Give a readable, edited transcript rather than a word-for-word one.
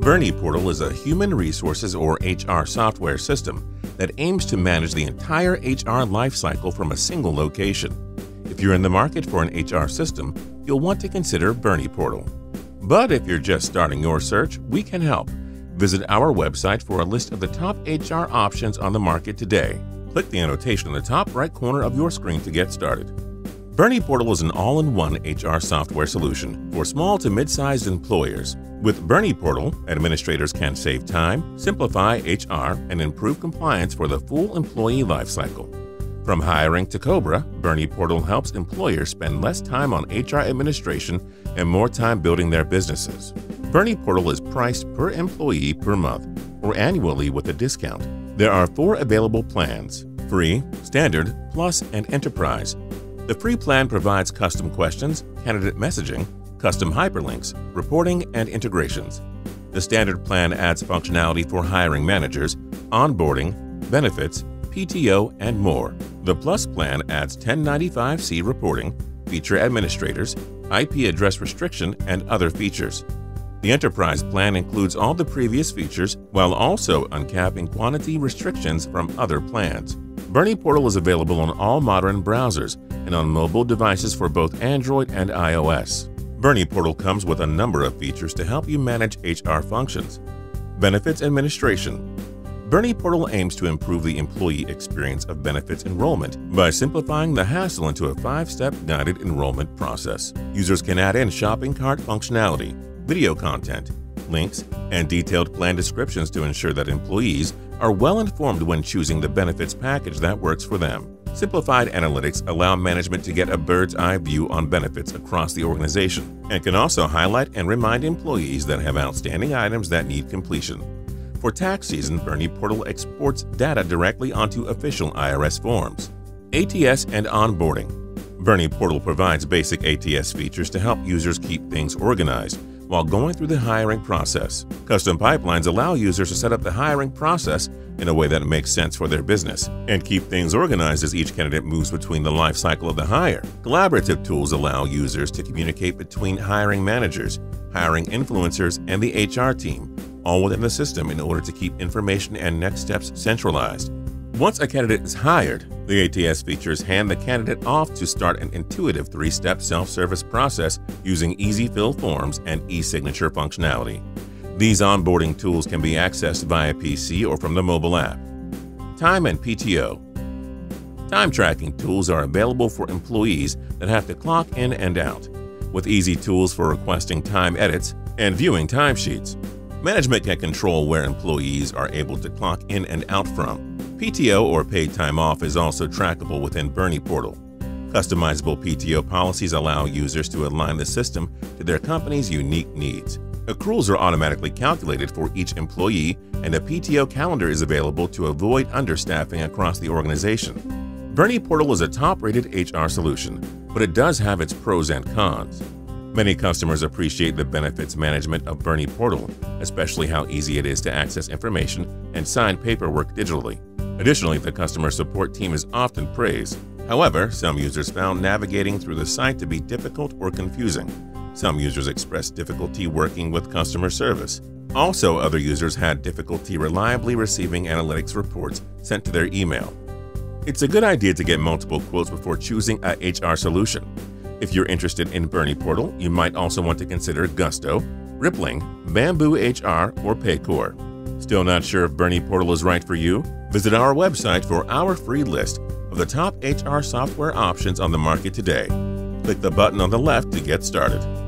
BerniePortal is a human resources or HR software system that aims to manage the entire HR lifecycle from a single location. If you're in the market for an HR system, you'll want to consider BerniePortal. But if you're just starting your search, we can help. Visit our website for a list of the top HR options on the market today. Click the annotation in the top right corner of your screen to get started. BerniePortal is an all-in-one HR software solution for small to mid-sized employers. With BerniePortal, administrators can save time, simplify HR, and improve compliance for the full employee lifecycle. From hiring to COBRA, BerniePortal helps employers spend less time on HR administration and more time building their businesses. BerniePortal is priced per employee per month or annually with a discount. There are 4 available plans: Free, Standard, Plus, and Enterprise. The free plan provides custom questions, candidate messaging, custom hyperlinks, reporting, and integrations. The Standard plan adds functionality for hiring managers, onboarding, benefits, PTO, and more. The Plus plan adds 1095C reporting, feature administrators, IP address restriction, and other features. The Enterprise plan includes all the previous features while also uncapping quantity restrictions from other plans. BerniePortal is available on all modern browsers and on mobile devices for both Android and iOS. BerniePortal comes with a number of features to help you manage HR functions. Benefits administration. BerniePortal aims to improve the employee experience of benefits enrollment by simplifying the hassle into a 5-step guided enrollment process. Users can add in shopping cart functionality, video content, links, and detailed plan descriptions to ensure that employees are well informed when choosing the benefits package that works for them. Simplified analytics allow management to get a bird's-eye view on benefits across the organization and can also highlight and remind employees that have outstanding items that need completion. For tax season, BerniePortal exports data directly onto official IRS forms. ATS and onboarding. BerniePortal provides basic ATS features to help users keep things organized while going through the hiring process. Custom pipelines allow users to set up the hiring process in a way that makes sense for their business and keep things organized as each candidate moves between the life cycle of the hire. Collaborative tools allow users to communicate between hiring managers, hiring influencers, and the HR team, all within the system in order to keep information and next steps centralized. Once a candidate is hired, the ATS features hand the candidate off to start an intuitive 3-step self-service process using easy-fill forms and e-signature functionality. These onboarding tools can be accessed via PC or from the mobile app. Time and PTO. Time tracking tools are available for employees that have to clock in and out, with easy tools for requesting time edits and viewing timesheets. Management can control where employees are able to clock in and out from. PTO or paid time off is also trackable within BerniePortal. Customizable PTO policies allow users to align the system to their company's unique needs. Accruals are automatically calculated for each employee, and a PTO calendar is available to avoid understaffing across the organization. BerniePortal is a top-rated HR solution, but it does have its pros and cons. Many customers appreciate the benefits management of BerniePortal, especially how easy it is to access information and sign paperwork digitally. Additionally, the customer support team is often praised. However, some users found navigating through the site to be difficult or confusing. Some users expressed difficulty working with customer service. Also, other users had difficulty reliably receiving analytics reports sent to their email. It's a good idea to get multiple quotes before choosing a HR solution. If you're interested in BerniePortal, you might also want to consider Gusto, Rippling, Bamboo HR, or Paycor. Still not sure if BerniePortal is right for you? Visit our website for our free list of the top HR software options on the market today. Click the button on the left to get started.